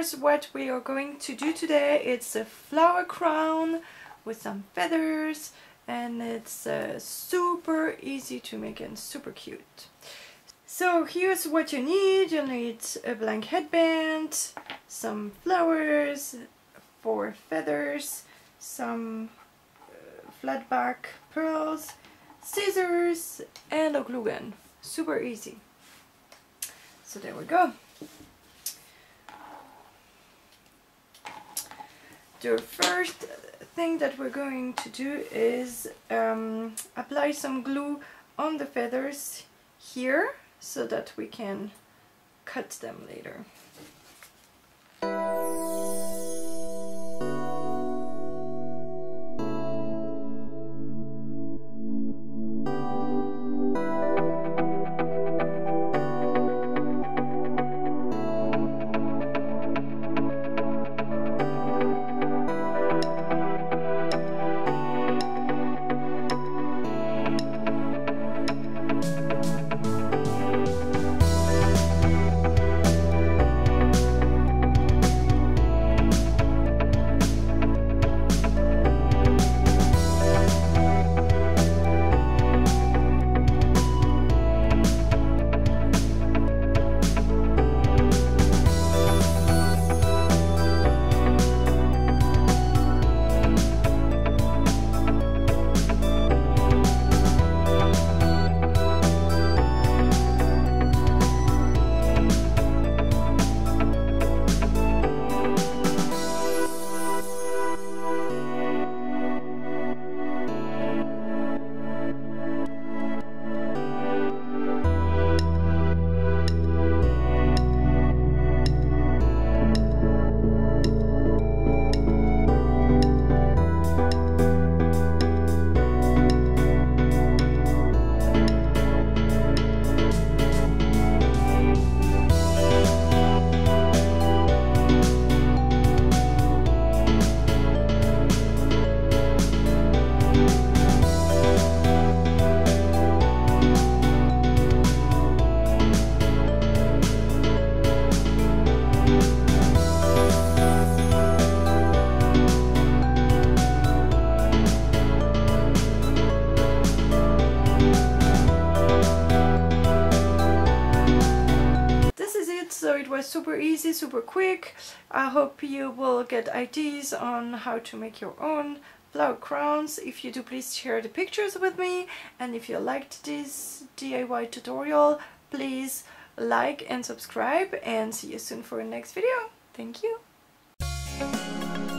here's what we are going to do today. It's a flower crown with some feathers, and it's super easy to make and super cute. So here's what you need. You'll need a blank headband, some flowers, 4 feathers, some flat back pearls, scissors, and a glue gun. Super easy. So there we go. The first thing that we're going to do is apply some glue on the feathers here so that we can cut them later. So it was super easy, super quick. I hope you will get ideas on how to make your own flower crowns. If you do, please share the pictures with me. And if you liked this DIY tutorial, please like and subscribe, and see you soon for the next video. Thank you.